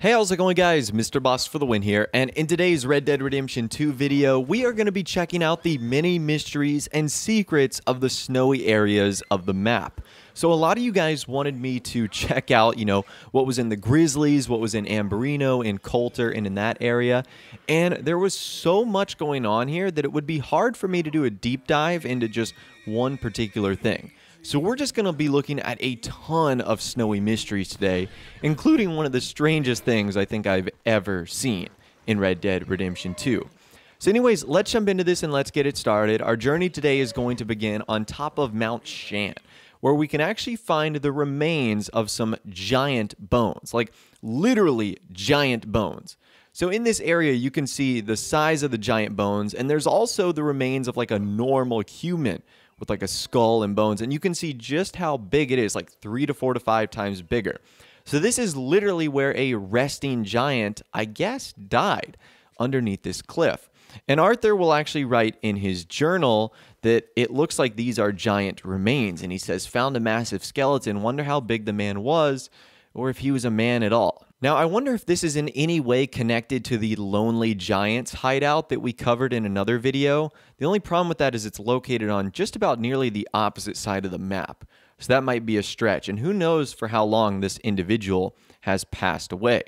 Hey, how's it going, guys? Mr. Boss for the win here, and in today's Red Dead Redemption 2 video, we are going to be checking out the many mysteries and secrets of the snowy areas of the map. So a lot of you guys wanted me to check out, what was in the Grizzlies, what was in Ambarino, in Colter, and in that area. And there was so much going on here that it would be hard for me to do a deep dive into just one particular thing. So we're just going to be looking at a ton of snowy mysteries today, including one of the strangest things I think I've ever seen in Red Dead Redemption 2. So anyways, let's jump into this and let's get it started. Our journey today is going to begin on top of Mount Shan, where we can actually find the remains of some giant bones, like literally giant bones. So in this area, you can see the size of the giant bones, and there's also the remains of like a normal human with like a skull and bones, and you can see just how big it is, like 3 to 4 to 5 times bigger. So this is literally where a resting giant, I guess, died underneath this cliff. And Arthur will actually write in his journal that it looks like these are giant remains, and he says, "Found a massive skeleton, wonder how big the man was, or if he was a man at all." Now, I wonder if this is in any way connected to the Lonely Giants hideout that we covered in another video. The only problem with that is it's located on just about nearly the opposite side of the map. So that might be a stretch, and who knows for how long this individual has passed away.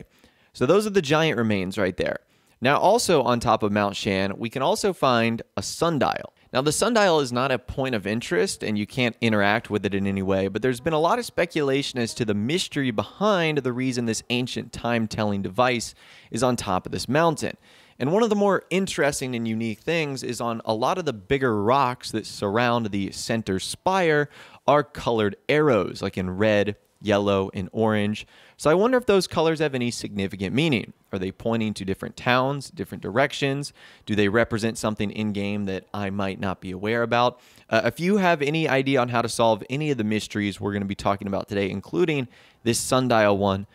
So those are the giant remains right there. Now, also on top of Mount Shan, we can also find a sundial. Now, the sundial is not a point of interest, and you can't interact with it in any way, but there's been a lot of speculation as to the mystery behind the reason this ancient time-telling device is on top of this mountain. And one of the more interesting and unique things is on a lot of the bigger rocks that surround the center spire are colored arrows, like in red, yellow, and orange. So I wonder if those colors have any significant meaning. Are they pointing to different towns, different directions? Do they represent something in-game that I might not be aware about? If you have any idea on how to solve any of the mysteries we're going to be talking about today, including this sundial one,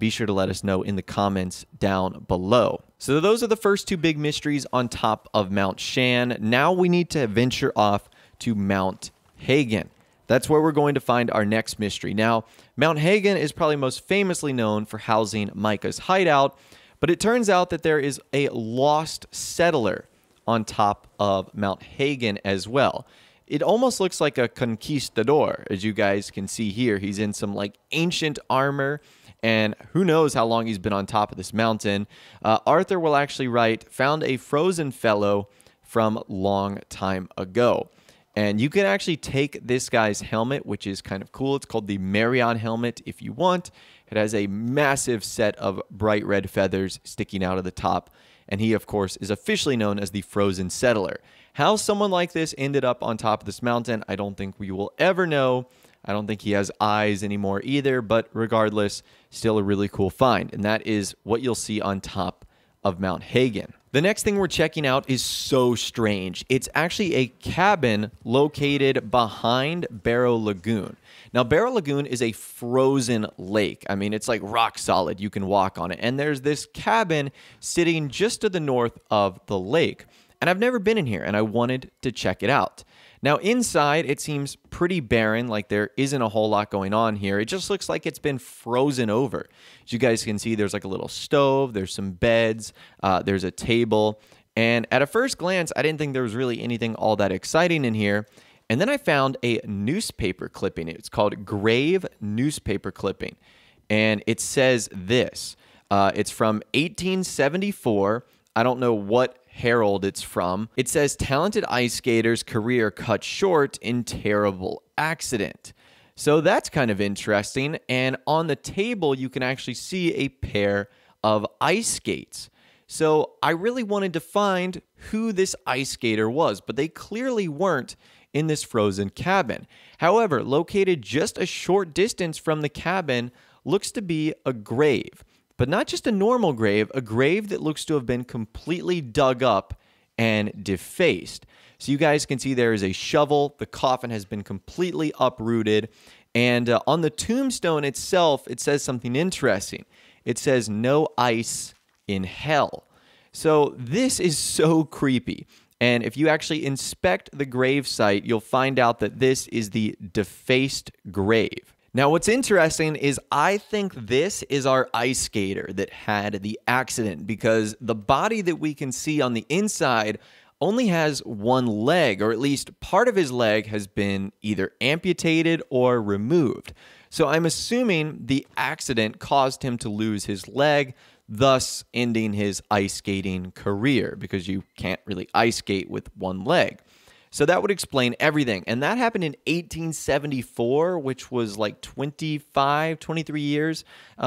be sure to let us know in the comments down below. So those are the first two big mysteries on top of Mount Shan. Now we need to venture off to Mount Hagen. That's where we're going to find our next mystery. Now, Mount Hagen is probably most famously known for housing Micah's hideout, but it turns out that there is a lost settler on top of Mount Hagen as well. It almost looks like a conquistador, as you guys can see here. He's in some like ancient armor, and who knows how long he's been on top of this mountain. Arthur will actually write, "Found a frozen fellow from long time ago." And you can actually take this guy's helmet, which is kind of cool. It's called the Marion helmet if you want. It has a massive set of bright red feathers sticking out of the top. And he, of course, is officially known as the Frozen Settler. How someone like this ended up on top of this mountain, I don't think we will ever know. I don't think he has eyes anymore either, but regardless, still a really cool find. And that is what you'll see on top of Mount Hagen. The next thing we're checking out is so strange. It's actually a cabin located behind Barrow Lagoon. Now, Barrow Lagoon is a frozen lake. I mean, it's like rock solid. You can walk on it. And there's this cabin sitting just to the north of the lake. And I've never been in here, and I wanted to check it out. Now, inside, it seems pretty barren, like there isn't a whole lot going on here. It just looks like it's been frozen over. As you guys can see, there's like a little stove, there's some beds, there's a table. And at a first glance, I didn't think there was really anything all that exciting in here. And then I found a newspaper clipping. It's called Grave Newspaper Clipping. And it says this. It's from 1874. I don't know what Herald it's from. It says, "Talented ice skater's career cut short in terrible accident." So that's kind of interesting. And on the table, you can actually see a pair of ice skates. So I really wanted to find who this ice skater was, but they clearly weren't in this frozen cabin. However, located just a short distance from the cabin looks to be a grave. But not just a normal grave, a grave that looks to have been completely dug up and defaced. So you guys can see there is a shovel, the coffin has been completely uprooted, and on the tombstone itself, it says something interesting. It says, "No ice in hell." So this is so creepy. And if you actually inspect the grave site, you'll find out that this is the defaced grave. Now, what's interesting is I think this is our ice skater that had the accident, because the body that we can see on the inside only has one leg, or at least part of his leg has been either amputated or removed. So I'm assuming the accident caused him to lose his leg, thus ending his ice skating career, because you can't really ice skate with one leg. So that would explain everything. And that happened in 1874, which was like 23 years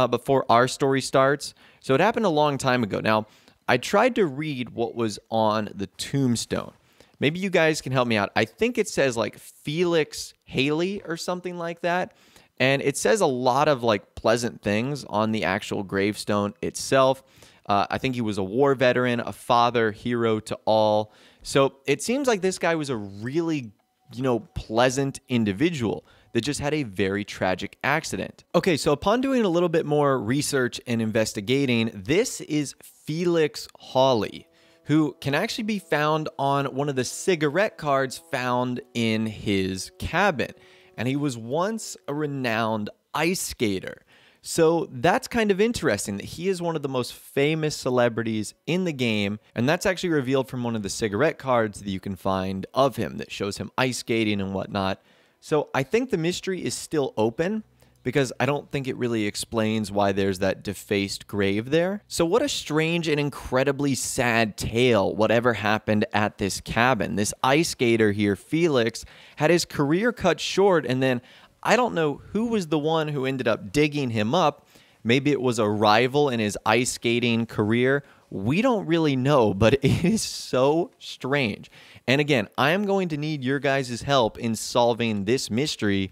before our story starts. So it happened a long time ago. Now, I tried to read what was on the tombstone. Maybe you guys can help me out. I think it says like Felix Hawley or something like that. And it says a lot of like pleasant things on the actual gravestone itself. I think he was a war veteran, a father, hero to all. So it seems like this guy was a really, you know, pleasant individual that just had a very tragic accident. Okay, so upon doing a little bit more research and investigating, this is Felix Hawley, who can actually be found on one of the cigarette cards found in his cabin. And he was once a renowned ice skater. So that's kind of interesting that he is one of the most famous celebrities in the game, and that's actually revealed from one of the cigarette cards that you can find of him that shows him ice skating and whatnot. So I think the mystery is still open, because I don't think it really explains why there's that defaced grave there. So what a strange and incredibly sad tale, whatever happened at this cabin. This ice skater here, Felix, had his career cut short, and then I don't know who was the one who ended up digging him up. Maybe it was a rival in his ice skating career. We don't really know, but it is so strange. And again, I am going to need your guys' help in solving this mystery,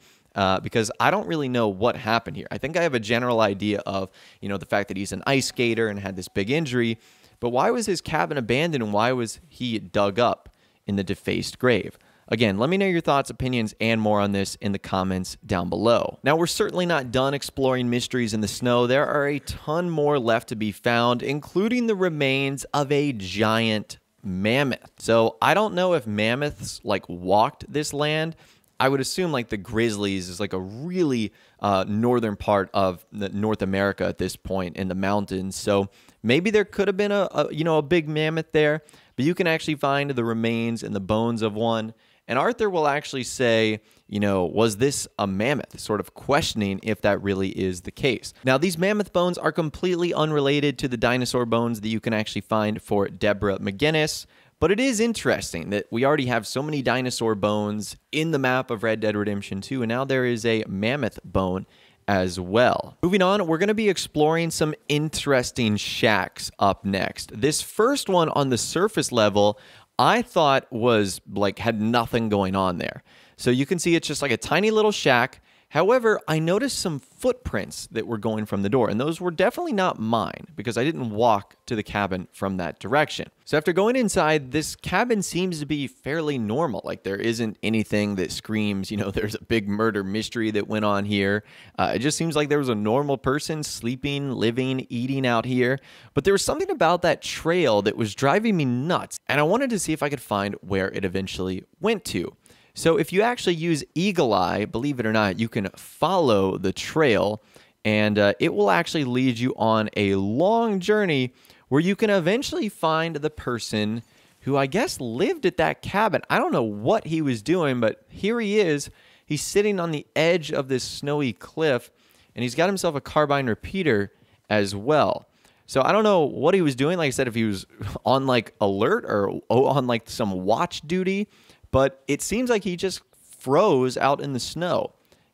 because I don't really know what happened here. I think I have a general idea of, you know, the fact that he's an ice skater and had this big injury, but why was his cabin abandoned and why was he dug up in the defaced grave? Again, let me know your thoughts, opinions, and more on this in the comments down below. Now, we're certainly not done exploring mysteries in the snow. There are a ton more left to be found, including the remains of a giant mammoth. So I don't know if mammoths like walked this land. I would assume like the Grizzlies is like a really northern part of North America at this point in the mountains. So maybe there could have been a big mammoth there, but you can actually find the remains and the bones of one. And Arthur will actually say, you know, was this a mammoth? Sort of questioning if that really is the case. Now, these mammoth bones are completely unrelated to the dinosaur bones that you can actually find for Deborah McGinnis. But it is interesting that we already have so many dinosaur bones in the map of Red Dead Redemption 2, and now there is a mammoth bone as well. Moving on, we're going to be exploring some interesting shacks up next. This first one on the surface level, I thought was like had nothing going on there. So you can see it's just like a tiny little shack. However, I noticed some footprints that were going from the door, and those were definitely not mine because I didn't walk to the cabin from that direction. So after going inside, this cabin seems to be fairly normal. Like there isn't anything that screams, you know, there's a big murder mystery that went on here. It just seems like there was a normal person sleeping, living, eating out here. But there was something about that trail that was driving me nuts, and I wanted to see if I could find where it eventually went to. So if you actually use Eagle Eye, believe it or not, you can follow the trail, and it will actually lead you on a long journey where you can eventually find the person who I guess lived at that cabin. I don't know what he was doing, but here he is. He's sitting on the edge of this snowy cliff, and he's got himself a carbine repeater as well. So I don't know what he was doing. Like I said, if he was on like alert or on like some watch duty, but it seems like he just froze out in the snow.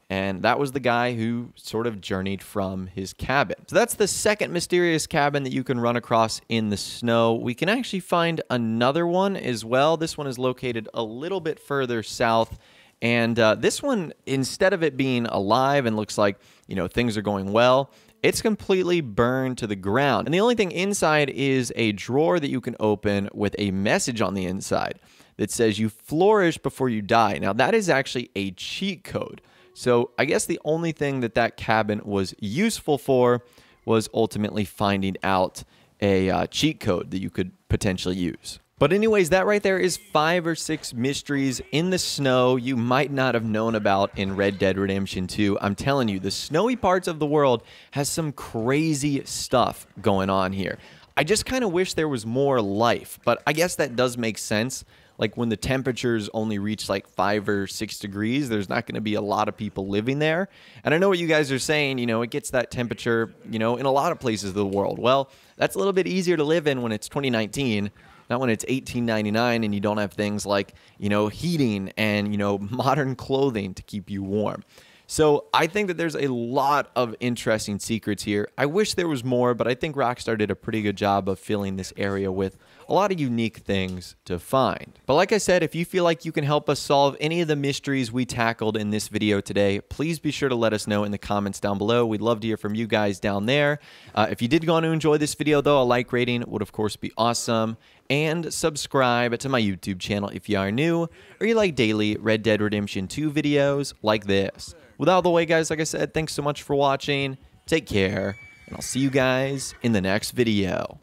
And that was the guy who sort of journeyed from his cabin. So that's the second mysterious cabin that you can run across in the snow. We can actually find another one as well. This one is located a little bit further south. And this one, instead of it being alive and looks like, you know, things are going well, it's completely burned to the ground. And the only thing inside is a drawer that you can open with a message on the inside that says you flourish before you die. Now that is actually a cheat code. So I guess the only thing that that cabin was useful for was ultimately finding out a cheat code that you could potentially use. But anyways, that right there is 5 or 6 mysteries in the snow you might not have known about in Red Dead Redemption 2. I'm telling you, the snowy parts of the world has some crazy stuff going on here. I just kind of wish there was more life, but I guess that does make sense. Like when the temperatures only reach like 5 or 6 degrees, there's not going to be a lot of people living there. And I know what you guys are saying, you know, it gets that temperature, you know, in a lot of places of the world. Well, that's a little bit easier to live in when it's 2019, not when it's 1899 and you don't have things like, you know, heating and, you know, modern clothing to keep you warm. So I think that there's a lot of interesting secrets here. I wish there was more, but I think Rockstar did a pretty good job of filling this area with a lot of unique things to find. But like I said, if you feel like you can help us solve any of the mysteries we tackled in this video today, please be sure to let us know in the comments down below. We'd love to hear from you guys down there. If you did go on to enjoy this video though, a like rating would of course be awesome. And subscribe to my YouTube channel if you are new, or you like daily Red Dead Redemption 2 videos like this. With all the way, guys, like I said, thanks so much for watching. Take care, and I'll see you guys in the next video.